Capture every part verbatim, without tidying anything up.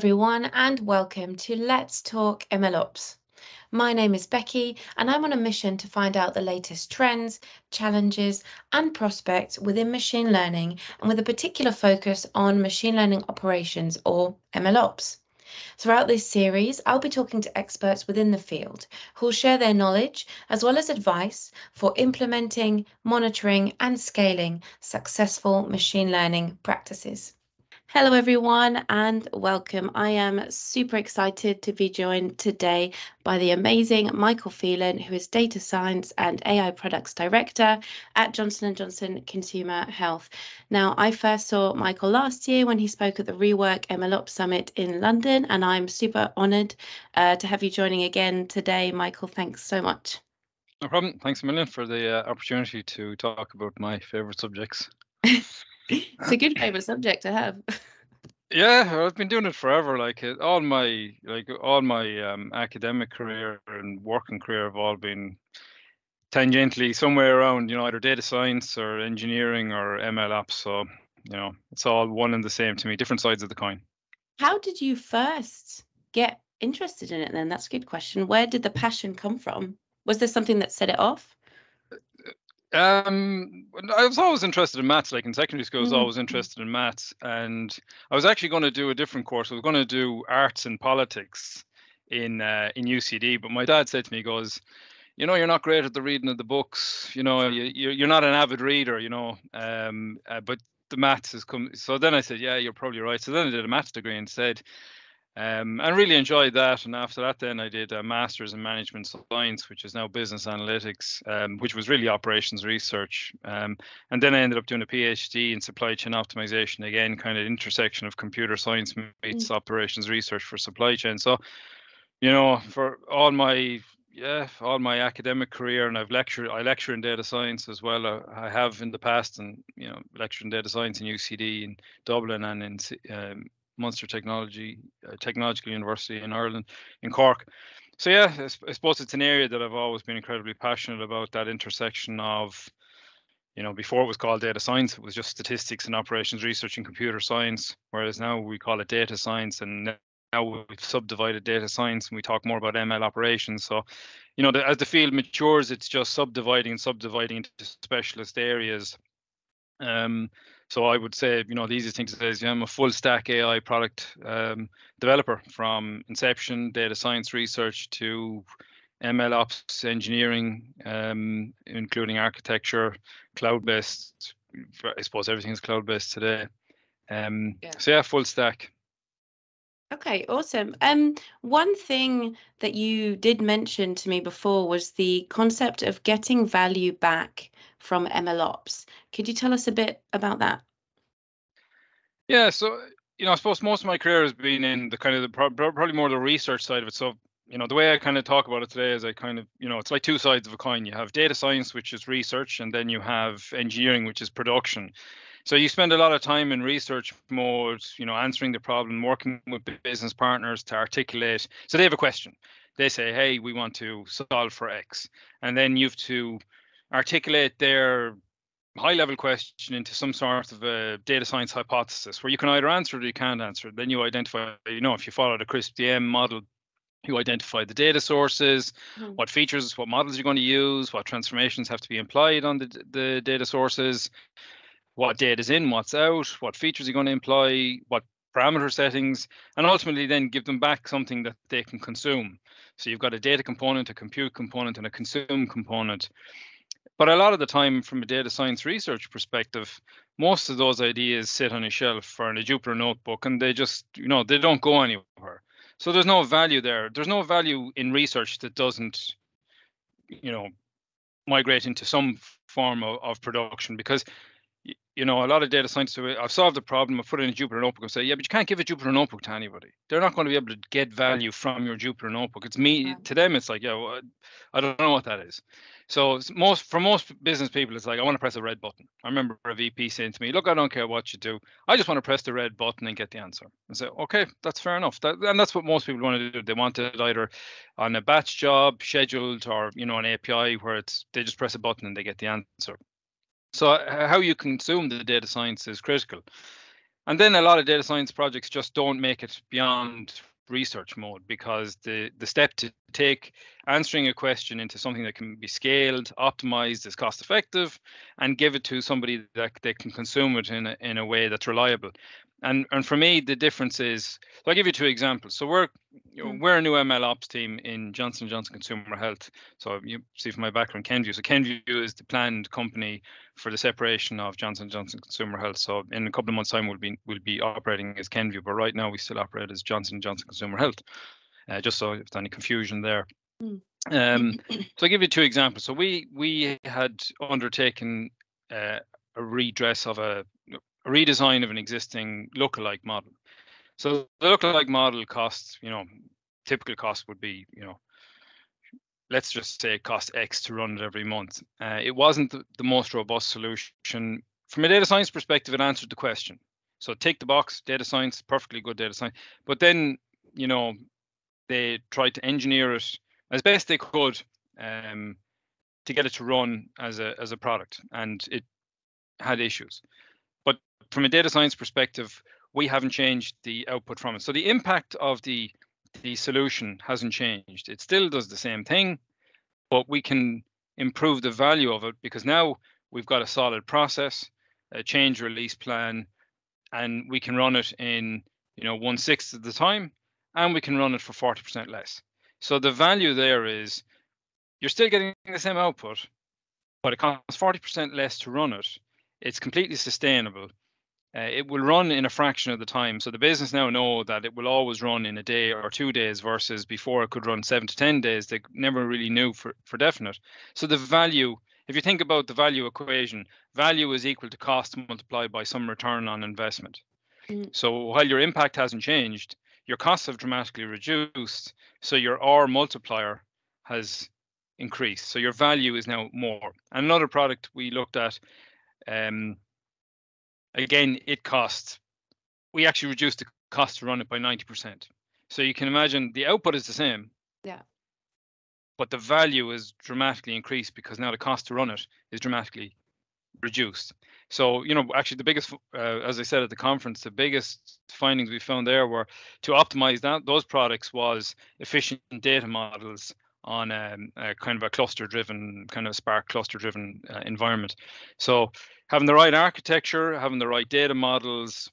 everyone, and welcome to Let's Talk MLOps. My name is Becky, and I'm on a mission to find out the latest trends, challenges, and prospects within machine learning, and with a particular focus on machine learning operations, or MLOps. Throughout this series, I'll be talking to experts within the field who'll share their knowledge as well as advice for implementing, monitoring, and scaling successful machine learning practices. Hello everyone, and welcome. I am super excited to be joined today by the amazing Michael Phelan, who is Data Science and A I Products Director at Johnson and Johnson Consumer Health. Now, I first saw Michael last year when he spoke at the Rework MLOps Summit in London, and I'm super honoured uh, to have you joining again today. Michael, thanks so much. No problem. Thanks a million for the uh, opportunity to talk about my favourite subjects. It's a good favorite subject to have. Yeah, I've been doing it forever. Like all my, like all my um, academic career and working career have all been tangentially somewhere around, you know, either data science or engineering or MLOps. So, you know, it's all one and the same to me, different sides of the coin. How did you first get interested in it then? That's a good question. Where did the passion come from? Was there something that set it off? Um, I was always interested in maths. Like in secondary school, I was always interested in maths, and I was actually going to do a different course. I was going to do arts and politics in uh, in U C D, but my dad said to me, he goes, "You know, you're not great at the reading of the books. You know, you, you're not an avid reader. You know, um, uh, but the maths has come." So then I said, "Yeah, you're probably right." So then I did a maths degree instead. Um, and really enjoyed that, and after that then I did a master's in management science, which is now business analytics, um, which was really operations research, um, and then I ended up doing a PhD in supply chain optimization, again kind of intersection of computer science meets mm. operations research for supply chain. So, you know, for all my yeah all my academic career, and I've lectured I lecture in data science as well. I, I have in the past, and you know, lectured in data science in U C D in Dublin and in um, Munster Technology, uh, Technological University in Ireland, in Cork. So yeah, I, I suppose it's an area that I've always been incredibly passionate about, that intersection of, you know, before it was called data science, it was just statistics and operations research and computer science, whereas now we call it data science, and now we've subdivided data science and we talk more about M L operations. So, you know, the, as the field matures, it's just subdividing and subdividing into specialist areas. Um, so I would say, you know, the easiest thing to say is, you know, I'm a full stack A I product um, developer, from inception, data science research, to MLOps engineering, um, including architecture, cloud-based. I suppose everything is cloud-based today. Um, yeah. So yeah, full stack. Okay, awesome. Um, one thing that you did mention to me before was the concept of getting value back from MLOps. Could you tell us a bit about that? Yeah, so, you know, I suppose most of my career has been in the kind of the probably more the research side of it. So, you know, the way I kind of talk about it today is I kind of, you know, it's like two sides of a coin. You have data science, which is research, and then you have engineering, which is production. So you spend a lot of time in research mode, you know, answering the problem, working with business partners to articulate. So they have a question. They say, hey, we want to solve for X. And then you have to articulate their high level question into some sort of a data science hypothesis where you can either answer it or you can't answer it. Then you identify, you know, if you follow the CRISP D M model, you identify the data sources, mm. what features, what models you're going to use, what transformations have to be implied on the, the data sources, what data is in, what's out, what features you're going to imply, what parameter settings, and ultimately then give them back something that they can consume. So you've got a data component, a compute component, and a consume component. But a lot of the time, from a data science research perspective, most of those ideas sit on a shelf or in a Jupyter notebook, and they just, you know, they don't go anywhere. So there's no value there. There's no value in research that doesn't, you know, migrate into some form of, of production, because you know, a lot of data scientists, I've solved the problem, I've put it in a Jupyter notebook and say, yeah, but you can't give a Jupyter notebook to anybody. They're not going to be able to get value from your Jupyter notebook. It's me, yeah. To them, it's like, yeah, well, I don't know what that is. So most, for most business people, it's like, I want to press a red button. I remember a V P saying to me, look, I don't care what you do. I just want to press the red button and get the answer. I said, okay, that's fair enough. That, and that's what most people want to do. They want it either on a batch job, scheduled, or, you know, an A P I where it's, they just press a button and they get the answer. So how you consume the data science is critical. And then a lot of data science projects just don't make it beyond research mode, because the, the step to take answering a question into something that can be scaled, optimized, is cost effective, and give it to somebody that they can consume it in a, in a way that's reliable. And and for me, the difference is, so I'll give you two examples. So we're you know, we're a new MLOps team in Johnson and Johnson Consumer Health. So you see from my background, Kenvue. So Kenvue is the planned company for the separation of Johnson and Johnson Consumer Health. So in a couple of months' time, we'll be we'll be operating as Kenvue, but right now we still operate as Johnson and Johnson Consumer Health. Uh, just so if there's any confusion there. Mm. Um, so I'll give you two examples. So we we had undertaken uh, a redress of a. A redesign of an existing lookalike model. So the lookalike model costs, you know, typical cost would be, you know, let's just say cost X to run it every month. Uh, it wasn't the, the most robust solution. From a data science perspective, it answered the question. So take the box, data science, perfectly good data science. But then, you know, they tried to engineer it as best they could um, to get it to run as a as a product, and it had issues. From a data science perspective, we haven't changed the output from it. So the impact of the the solution hasn't changed. It still does the same thing, but we can improve the value of it because now we've got a solid process, a change release plan, and we can run it in, you know, one sixth of the time, and we can run it for forty percent less. So the value there is you're still getting the same output, but it costs forty percent less to run it. It's completely sustainable. Uh, it will run in a fraction of the time. So the business now know that it will always run in a day or two days versus before it could run seven to ten days. They never really knew for, for definite. So the value, if you think about the value equation, value is equal to cost multiplied by some return on investment. Mm. So while your impact hasn't changed, your costs have dramatically reduced. So your R multiplier has increased. So your value is now more. And another product we looked at, um, again, it costs, we actually reduced the cost to run it by ninety percent. So you can imagine the output is the same. Yeah. But the value is dramatically increased because now the cost to run it is dramatically reduced. So, you know, actually the biggest, uh, as I said at the conference, the biggest findings we found there were to optimize that those products was efficient data models on a, a kind of a cluster-driven, kind of Spark cluster-driven uh, environment. So having the right architecture, having the right data models,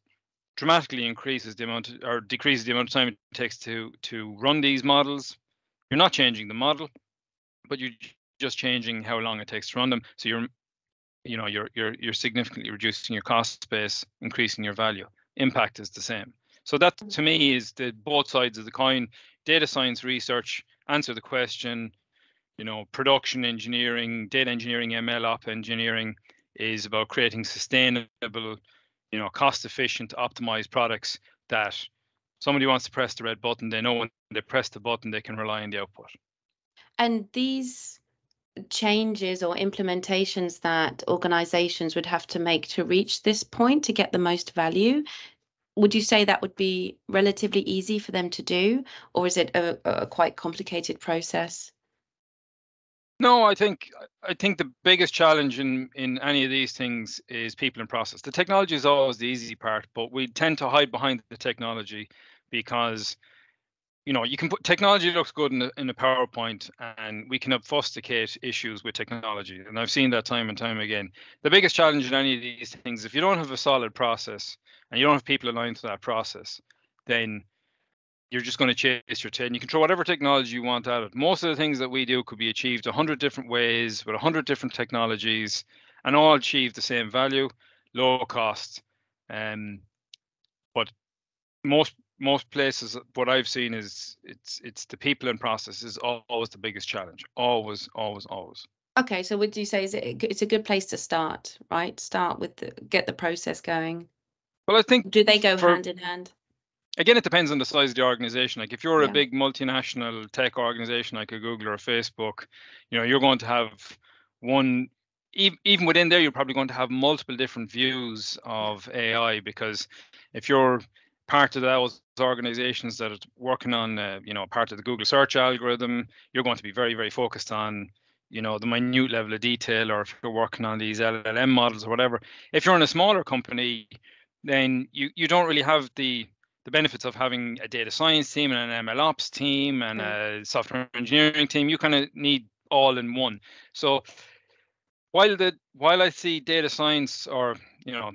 dramatically increases the amount of, or decreases the amount of time it takes to to run these models. You're not changing the model, but you're just changing how long it takes to run them. So you're, you know, you're you're you're significantly reducing your cost base, increasing your value. Impact is the same. So that to me is the both sides of the coin. Data science research. Answer the question, you know, production engineering, data engineering, MLOps engineering is about creating sustainable, you know, cost-efficient, optimized products that somebody wants to press the red button, they know when they press the button, they can rely on the output. And these changes or implementations that organizations would have to make to reach this point to get the most value, would you say that would be relatively easy for them to do, or is it a, a quite complicated process? No, I think I think the biggest challenge in, in any of these things is people and process. The technology is always the easy part, but we tend to hide behind the technology because, you know, you can put technology looks good in a, in a PowerPoint, and we can obfuscate issues with technology. And I've seen that time and time again. The biggest challenge in any of these things, if you don't have a solid process, and you don't have people aligned to that process, then you're just going to chase your tail. You can throw whatever technology you want at it. Most of the things that we do could be achieved a hundred different ways with a hundred different technologies and all achieve the same value, low cost. Um, but most most places, what I've seen is it's it's the people and process is always the biggest challenge. Always, always, always. Okay, so would you say is it, it's a good place to start, right? Start with, the, get the process going. Well, I think do they go for, hand in hand? Again, it depends on the size of the organization. Like if you're yeah. a big multinational tech organization like a Google or a Facebook, you know, you're going to have one, even, even within there, you're probably going to have multiple different views of A I, because if you're part of those organizations that are working on, uh, you know, part of the Google search algorithm, you're going to be very, very focused on, you know, the minute level of detail, or if you're working on these L L M models or whatever. If you're in a smaller company, then you, you don't really have the, the benefits of having a data science team and an MLOps team and a software engineering team. You kind of need all in one. So while the while I see data science, or you know,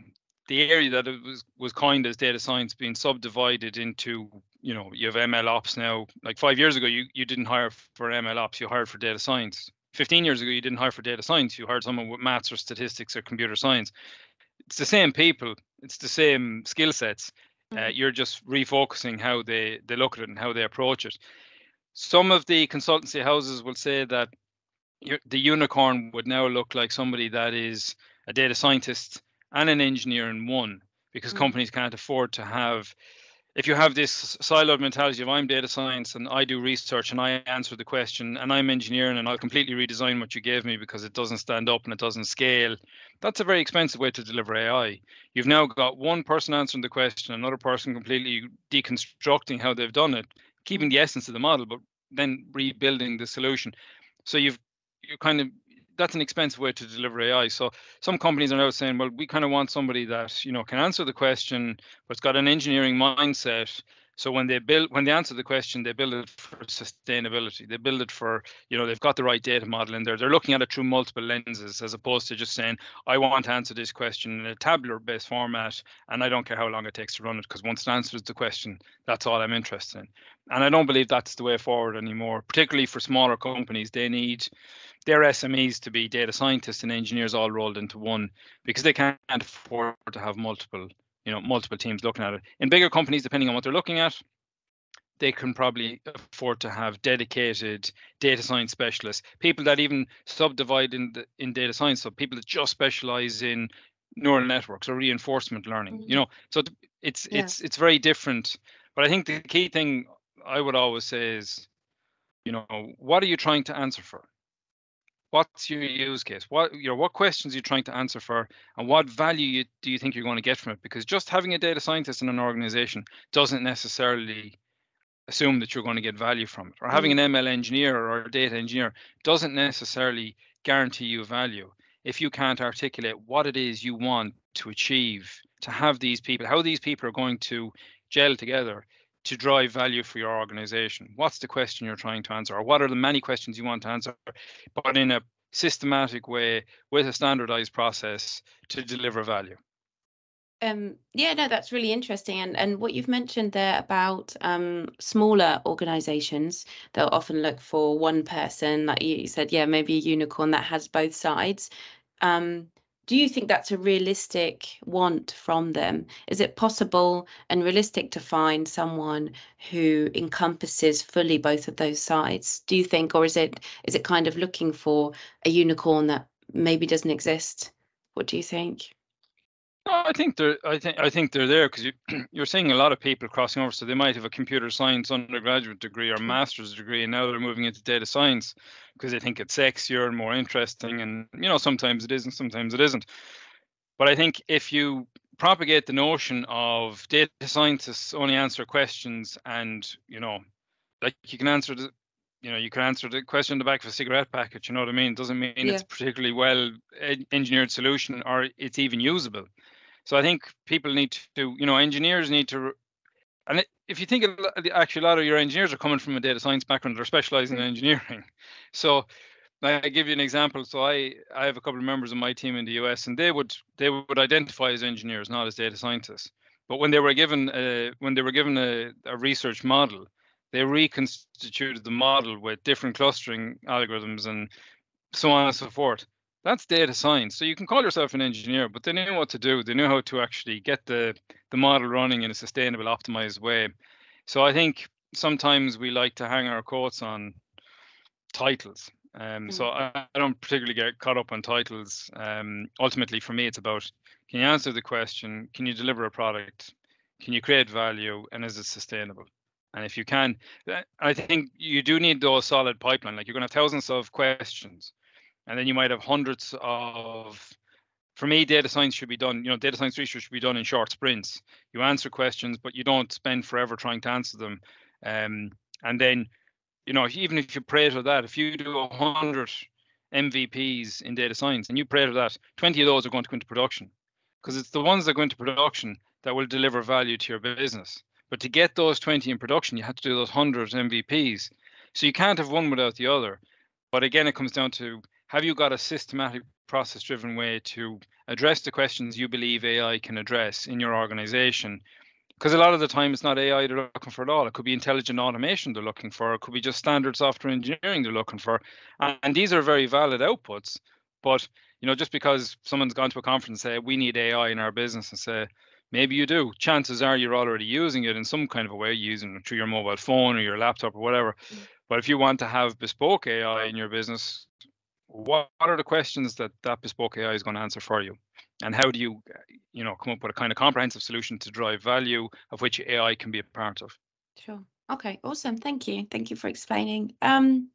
the area that it was was coined as data science, being subdivided into, you know, you have MLOps now. Like five years ago, you you didn't hire for MLOps, you hired for data science. Fifteen years ago, you didn't hire for data science, you hired someone with maths or statistics or computer science. It's the same people, it's the same skill sets. Uh, you're just refocusing how they they look at it and how they approach it. Some of the consultancy houses will say that you're, the unicorn would now look like somebody that is a data scientist and an engineer in one, because mm-hmm. companies can't afford to have, if you have this siloed mentality of I'm data science and I do research and I answer the question and I'm engineering and I'll completely redesign what you gave me because it doesn't stand up and it doesn't scale. That's a very expensive way to deliver A I. You've now got one person answering the question, another person completely deconstructing how they've done it, keeping the essence of the model, but then rebuilding the solution. So you've you kind of, that's an expensive way to deliver A I. So some companies are now saying, well, we kind of want somebody that, you know, can answer the question, but it's got an engineering mindset. So when they build, when they answer the question, they build it for sustainability. They build it for, you know, they've got the right data model in there. They're looking at it through multiple lenses, as opposed to just saying, I want to answer this question in a tabular-based format, and I don't care how long it takes to run it, because once it answers the question, that's all I'm interested in. And I don't believe that's the way forward anymore, particularly for smaller companies. They need their S M Es to be data scientists and engineers all rolled into one, because they can't afford to have multiple you know, multiple teams looking at it. In bigger companies, depending on what they're looking at, they can probably afford to have dedicated data science specialists, people that even subdivide in, the, in data science, so people that just specialize in neural networks or reinforcement learning, mm-hmm. you know, so it's, yeah. it's, it's very different. But I think the key thing I would always say is, you know, what are you trying to answer for? What's your use case? What you know, what questions are you trying to answer for, and what value you, do you think you're going to get from it? Because just having a data scientist in an organization doesn't necessarily assume that you're going to get value from it. Or having an M L engineer or a data engineer doesn't necessarily guarantee you value if you can't articulate what it is you want to achieve, to have these people, how these people are going to gel together to drive value for your organization. What's the question you're trying to answer, or what are the many questions you want to answer, but in a systematic way with a standardized process to deliver value? Um, yeah, no, that's really interesting. And and what you've mentioned there about um, smaller organizations that often look for one person, like you said, yeah, maybe a unicorn that has both sides. Um, Do you think that's a realistic want from them? Is it possible and realistic to find someone who encompasses fully both of those sides, do you think? Or is it is it kind of looking for a unicorn that maybe doesn't exist? What do you think? No, I think they're I think I think they're there because you, you're seeing a lot of people crossing over. So they might have a computer science undergraduate degree or master's degree, and now they're moving into data science because they think it's sexier and more interesting. And you know, sometimes it is and sometimes it isn't. But I think if you propagate the notion of data scientists only answer questions, and you know, like you can answer the you know, you can answer the question in the back of a cigarette packet, you know what I mean? It doesn't mean yeah. it's a particularly well engineered solution or it's even usable. So I think people need to, you know, engineers need to, and if you think actually a lot of your engineers are coming from a data science background, they're specializing in engineering. So I give you an example. So I, I have a couple of members of my team in the U S, and they would they would identify as engineers, not as data scientists. But when they were given a, when they were given a, a research model, they reconstituted the model with different clustering algorithms and so on and so forth. That's data science. So you can call yourself an engineer, but they knew what to do. They knew how to actually get the, the model running in a sustainable, optimized way. So I think sometimes we like to hang our coats on titles. Um, so I, I don't particularly get caught up on titles. Um, ultimately, for me, it's about, can you answer the question? Can you deliver a product? Can you create value? And is it sustainable? And if you can, I think you do need those solid pipeline. Like you're going to have thousands of questions, and then you might have hundreds of, for me, data science should be done, you know, data science research should be done in short sprints. You answer questions, but you don't spend forever trying to answer them. Um, and then, you know, even if you pray to that, if you do one hundred M V Ps in data science and you pray to that, twenty of those are going to go into production, because it's the ones that go into production that will deliver value to your business. But to get those twenty in production, you have to do those hundreds of M V Ps. So you can't have one without the other. But again, it comes down to, have you got a systematic, process-driven way to address the questions you believe A I can address in your organization? Because a lot of the time, it's not A I they're looking for at all. It could be intelligent automation they're looking for. It could be just standard software engineering they're looking for. And, and these are very valid outputs. But you know, just because someone's gone to a conference and said, we need A I in our business, and say, maybe you do. Chances are you're already using it in some kind of a way, using it through your mobile phone or your laptop or whatever. But if you want to have bespoke A I in your business, what are the questions that that bespoke A I is going to answer for you? And how do you, you know, come up with a kind of comprehensive solution to drive value of which A I can be a part of? Sure. Okay, awesome. Thank you. Thank you for explaining. Um,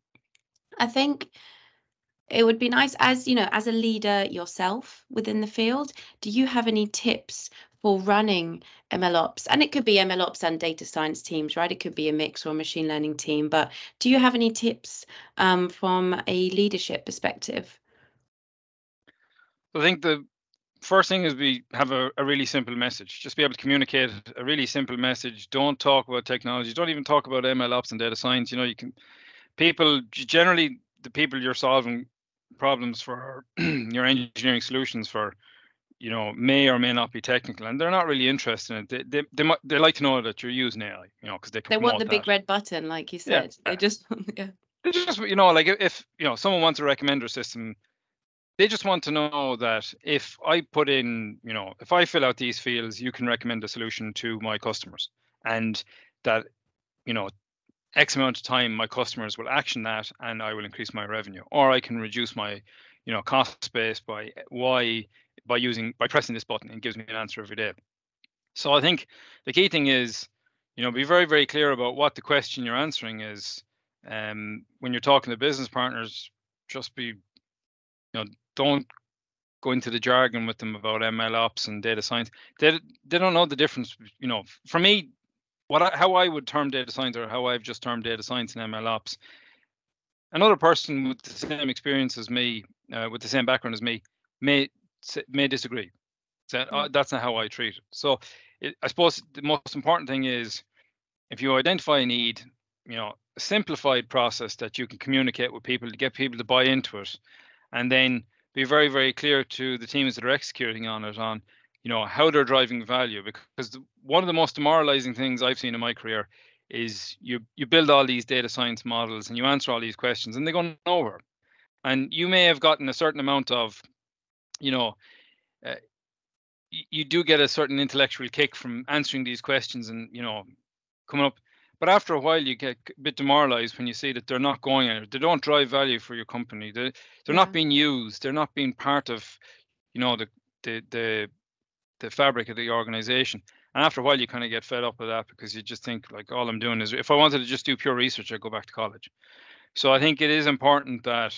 I think it would be nice, as you know, as a leader yourself within the field, do you have any tips for running MLOps? And it could be MLOps and data science teams, right? It could be a mix or a machine learning team, but do you have any tips um, from a leadership perspective? I think the first thing is we have a, a really simple message. Just be able to communicate a really simple message. Don't talk about technology. Don't even talk about MLOps and data science. You know, you can, people generally, the people you're solving problems for, your engineering solutions for, you know, may or may not be technical, and they're not really interested in it. They they they, might, they like to know that you're using A I, you know, because they can. They want the that. big red button, like you said. Yeah. They just, yeah. They just, you know, like if you know someone wants a recommender system, they just want to know that if I put in, you know, if I fill out these fields, you can recommend a solution to my customers, and that, you know, X amount of time my customers will action that, and I will increase my revenue, or I can reduce my, you know, cost base by Y. by using, by pressing this button, it gives me an answer every day. So I think the key thing is, you know, be very, very clear about what the question you're answering is. Um, when you're talking to business partners, just be, you know, don't go into the jargon with them about MLOps and data science. They, they don't know the difference. You know, for me, what I, how I would term data science or how I've just termed data science and MLOps, another person with the same experience as me, uh, with the same background as me, may may disagree. So uh, that's not how I treat it. So it, I suppose the most important thing is, if you identify a need, you know, a simplified process that you can communicate with people to get people to buy into it, and then be very, very clear to the teams that are executing on it on, you know, how they're driving value. Because the, one of the most demoralizing things I've seen in my career is you you build all these data science models and you answer all these questions and they go nowhere. And you may have gotten a certain amount of, you know, uh, you, you do get a certain intellectual kick from answering these questions and, you know, coming up. But after a while, you get a bit demoralized when you see that they're not going anywhere. They don't drive value for your company. They, they're yeah. not being used. They're not being part of, you know, the, the, the, the fabric of the organization. And after a while, you kind of get fed up with that because you just think, like, all I'm doing is, if I wanted to just do pure research, I'd go back to college. So I think it is important that,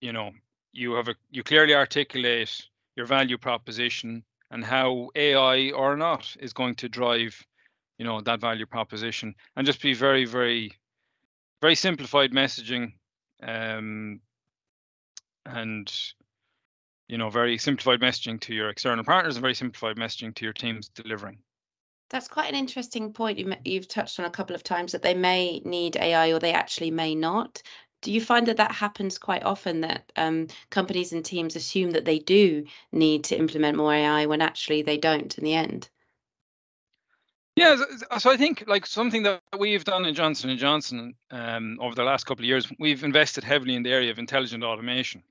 you know, you have a, you clearly articulate your value proposition and how A I or not is going to drive, you know, that value proposition, and just be very, very, very simplified messaging, um, and, you know, very simplified messaging to your external partners and very simplified messaging to your teams delivering. That's quite an interesting point you, you've touched on a couple of times, that they may need A I or they actually may not. Do you find that that happens quite often, that um, companies and teams assume that they do need to implement more A I when actually they don't in the end? Yeah, so I think, like, something that we've done in Johnson and Johnson um, over the last couple of years, we've invested heavily in the area of intelligent automation.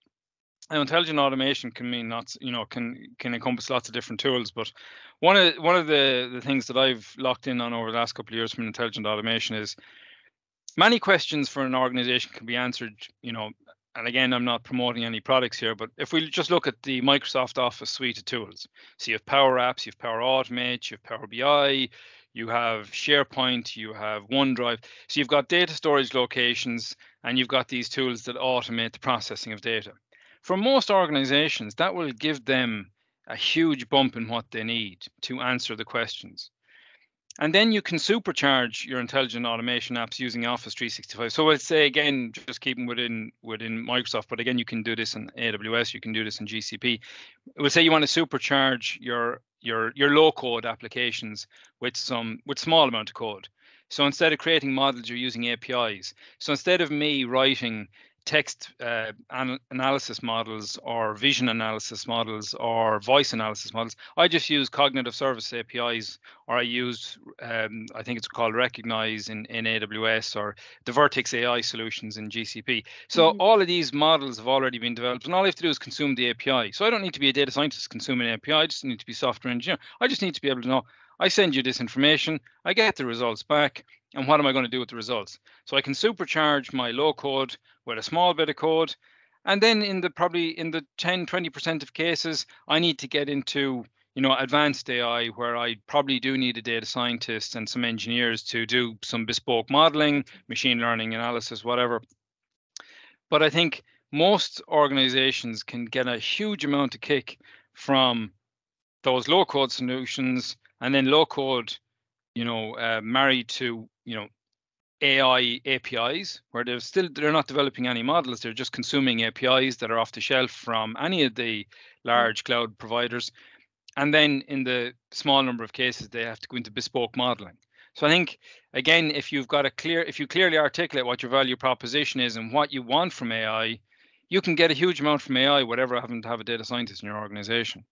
And intelligent automation can mean lots, you know, can can encompass lots of different tools. But one of one of the, the things that I've locked in on over the last couple of years from intelligent automation is, many questions for an organization can be answered, you know, and again, I'm not promoting any products here, but if we just look at the Microsoft Office suite of tools, so you have Power Apps, you have Power Automate, you have Power B I, you have SharePoint, you have OneDrive. So you've got data storage locations, and you've got these tools that automate the processing of data. For most organizations, that will give them a huge bump in what they need to answer the questions. And then you can supercharge your intelligent automation apps using Office three sixty-five. So I'd say, again, just keeping within within Microsoft, but again, you can do this in A W S, you can do this in G C P. We'll say you want to supercharge your your your low code applications with some with small amount of code. So instead of creating models, you're using A P Is. So instead of me writing text uh, an analysis models or vision analysis models or voice analysis models, I just use cognitive service A P Is, or I used, um, I think it's called Recognize in, in A W S, or the Vertex A I solutions in G C P. So mm-hmm. all of these models have already been developed, and all I have to do is consume the A P I. So I don't need to be a data scientist consuming A P I, I just need to be a software engineer. I just need to be able to know, I send you this information, I get the results back, and what am I going to do with the results? So I can supercharge my low code with a small bit of code. And then in the probably in the ten, twenty percent of cases, I need to get into, you know, advanced A I, where I probably do need a data scientist and some engineers to do some bespoke modeling, machine learning analysis, whatever. But I think most organizations can get a huge amount of kick from those low code solutions, and then low code, you know, uh, married to, you know, A I A P Is, where they're still, they're not developing any models. They're just consuming A P Is that are off the shelf from any of the large cloud providers. And then in the small number of cases, they have to go into bespoke modeling. So I think, again, if you've got a clear, if you clearly articulate what your value proposition is and what you want from A I, you can get a huge amount from A I, whatever having to have a data scientist in your organization,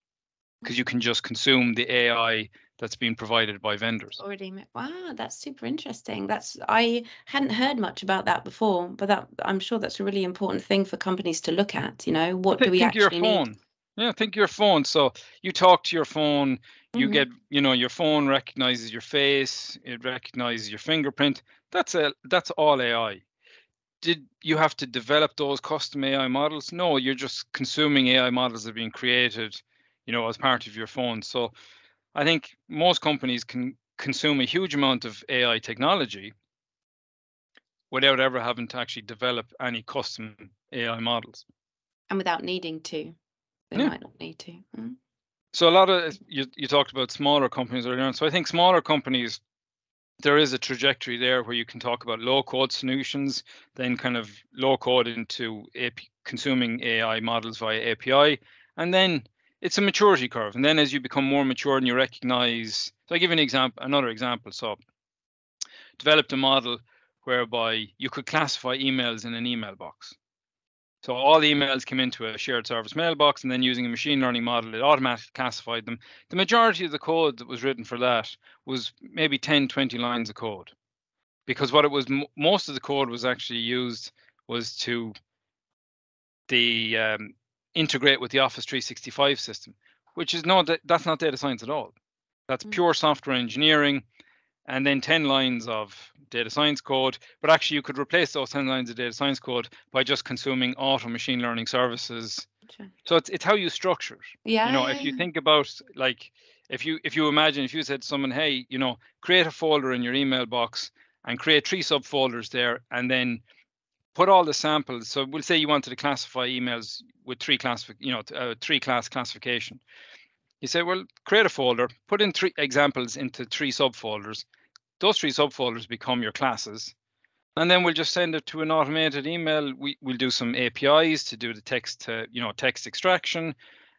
because you can just consume the A I that's been provided by vendors. Already, wow, that's super interesting. That's, I hadn't heard much about that before, but that, I'm sure that's a really important thing for companies to look at. You know, what do we think actually your phone. need? Yeah, think your phone. So you talk to your phone, you mm-hmm. get, you know, your phone recognizes your face, it recognizes your fingerprint. That's a that's all A I. Did you have to develop those custom A I models? No, you're just consuming A I models that are being created, you know, as part of your phone. So I think most companies can consume a huge amount of A I technology without ever having to actually develop any custom A I models. And without needing to. They yeah. might not need to. Mm. So a lot of, you, you talked about smaller companies earlier on. So I think smaller companies, there is a trajectory there where you can talk about low code solutions, then kind of low code into A P, consuming A I models via A P I, and then it's a maturity curve. And then as you become more mature and you recognize, so I give an example, another example. So developed a model whereby you could classify emails in an email box. So all emails came into a shared service mailbox, and then using a machine learning model, it automatically classified them. The majority of the code that was written for that was maybe ten, twenty lines of code, because what it was, most of the code was actually used was to the, um, integrate with the Office three sixty-five system, which is no, that, that's not data science at all. That's mm. pure software engineering, and then ten lines of data science code. But actually, you could replace those ten lines of data science code by just consuming auto machine learning services. Sure. So it's it's how you structure it. Yeah. You know, if you think about, like, if you if you imagine, if you said to someone, hey, you know, create a folder in your email box and create three subfolders there, and then put all the samples. So we'll say you wanted to classify emails with three class, you know, uh, three class classification. You say, well, create a folder, put in three examples into three subfolders. Those three subfolders become your classes. And then we'll just send it to an automated email. We, we'll do some A P Is to do the text, uh, you know, text extraction.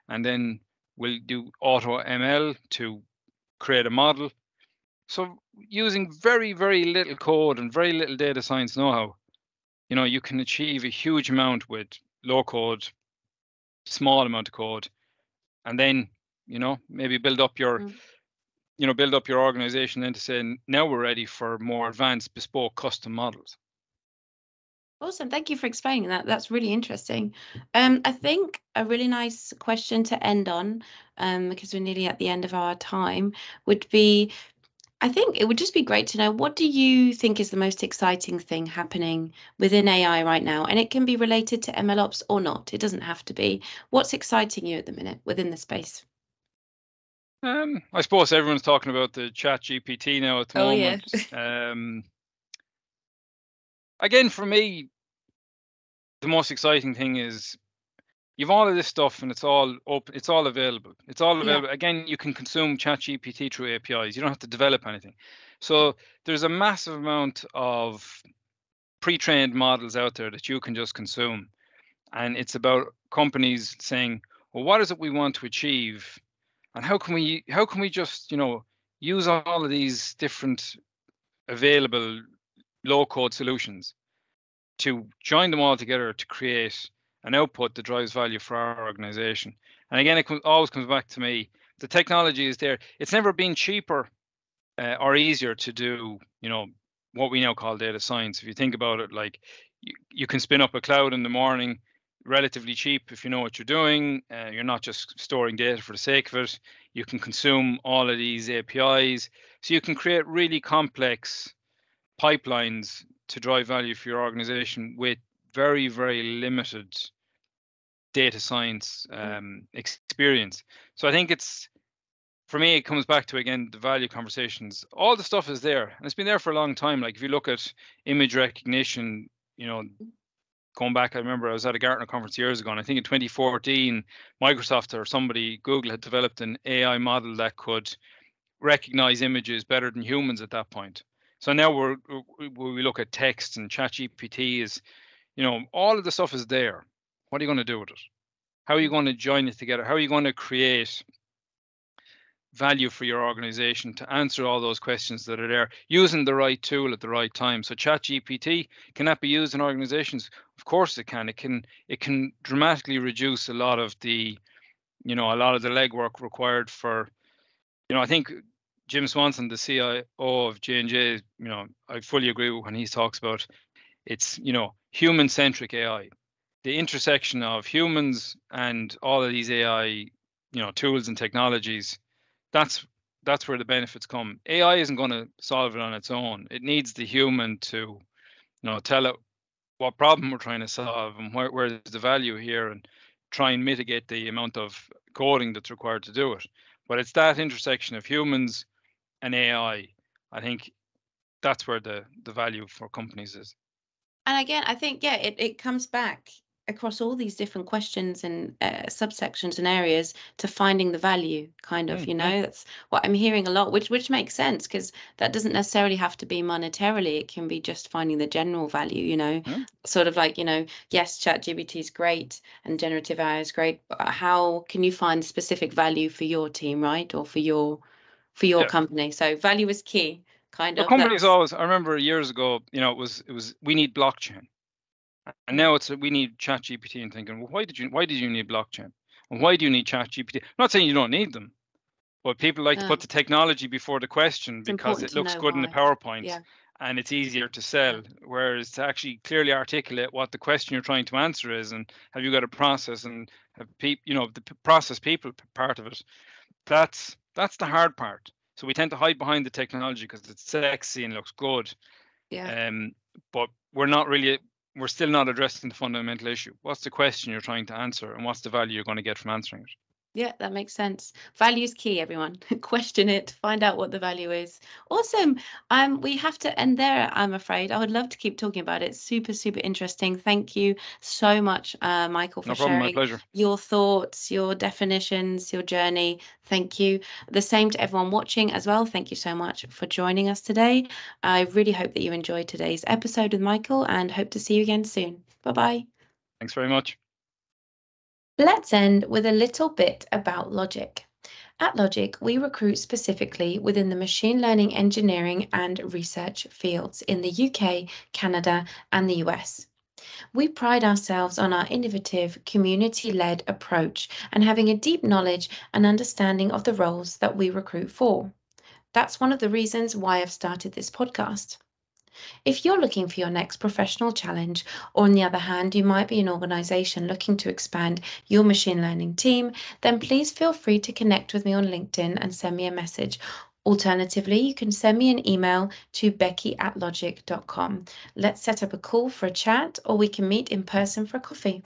And then we'll do auto M L to create a model. So using very, very little code and very little data science know-how, you know, you can achieve a huge amount with low code, small amount of code, and then, you know, maybe build up your, mm. you know, build up your organization and to say, now we're ready for more advanced bespoke custom models. Awesome. Thank you for explaining that. That's really interesting. Um, I think a really nice question to end on, um, because we're nearly at the end of our time, would be, I think it would just be great to know, what do you think is the most exciting thing happening within A I right now? And it can be related to MLOps or not. It doesn't have to be. What's exciting you at the minute within the space? Um, I suppose everyone's talking about the ChatGPT now at the oh, moment. Yeah. um, again, for me, the most exciting thing is you've all of this stuff, and it's all open. It's all available. It's all available. Yeah. Again, you can consume ChatGPT through A P Is. You don't have to develop anything. So there's a massive amount of pre-trained models out there that you can just consume. And it's about companies saying, well, what is it we want to achieve? and how can we how can we just you know use all of these different available low-code solutions to join them all together to create an output that drives value for our organization. And again, it always comes back to me, the technology is there. It's never been cheaper uh, or easier to do, you know, what we now call data science. If you think about it, like you, you can spin up a cloud in the morning, relatively cheap if you know what you're doing. Uh, you're not just storing data for the sake of it. You can consume all of these A P Is. So you can create really complex pipelines to drive value for your organization with very, very limited data science um, experience. So I think it's, for me, it comes back to, again, the value conversations. All the stuff is there, and it's been there for a long time. Like if you look at image recognition, you know, going back, I remember I was at a Gartner conference years ago, and I think in twenty fourteen, Microsoft or somebody, Google, had developed an A I model that could recognize images better than humans at that point. So now we're, we look at text, and ChatGPT is, you know, all of the stuff is there. What are you going to do with it? How are you going to join it together? How are you going to create value for your organization to answer all those questions that are there using the right tool at the right time? So ChatGPT, can that be used in organizations? Of course it can. It can it can dramatically reduce a lot of the, you know, a lot of the legwork required for, you know, I think Jim Swanson, the C I O of J and J, you know, I fully agree with when he talks about it's, you know, human-centric A I, the intersection of humans and all of these A I, you know, tools and technologies. That's that's where the benefits come. A I isn't going to solve it on its own. It needs the human to, you know, tell it what problem we're trying to solve and where, where's the value here, and try and mitigate the amount of coding that's required to do it. But it's that intersection of humans and A I. I think that's where the, the value for companies is. And again, I think, yeah, it, it comes back across all these different questions and uh, subsections and areas to finding the value, kind of, mm-hmm. you know, that's what I'm hearing a lot, which which makes sense, because that doesn't necessarily have to be monetarily. It can be just finding the general value, you know, mm-hmm. sort of like, you know, yes, ChatGPT is great and generative A I is great, but how can you find specific value for your team, right? Or for your for your yeah. company? So value is key, kind of. Companies always, I remember years ago, you know, it was it was we need blockchain. And now it's we need ChatGPT, and thinking, well, why did you why did you need blockchain, and why do you need ChatGPT? I'm not saying you don't need them, but people like um, to put the technology before the question because it looks good why. in the PowerPoint, yeah. and it's easier to sell. Whereas to actually clearly articulate what the question you're trying to answer is, and have you got a process, and have people, you know, the process people part of it. That's that's the hard part. So we tend to hide behind the technology because it's sexy and looks good, yeah. Um, but we're not really. We're still not addressing the fundamental issue. What's the question you're trying to answer, and what's the value you're going to get from answering it? Yeah, that makes sense. Value's key, everyone. Question it, find out what the value is. Awesome. Um, we have to end there, I'm afraid. I would love to keep talking about it. Super, super interesting. Thank you so much, uh, Michael, for no problem, sharing my pleasure. Your thoughts, your definitions, your journey. Thank you. The same to everyone watching as well. Thank you so much for joining us today. I really hope that you enjoyed today's episode with Michael, and hope to see you again soon. Bye-bye. Thanks very much. Let's end with a little bit about Logic. At Logic, we recruit specifically within the machine learning engineering and research fields in the U K, Canada, and the U S. We pride ourselves on our innovative, community-led approach and having a deep knowledge and understanding of the roles that we recruit for. That's one of the reasons why I've started this podcast. If you're looking for your next professional challenge, or on the other hand, you might be an organisation looking to expand your machine learning team, then please feel free to connect with me on LinkedIn and send me a message. Alternatively, you can send me an email to becky at logic dot com. Let's set up a call for a chat, or we can meet in person for a coffee.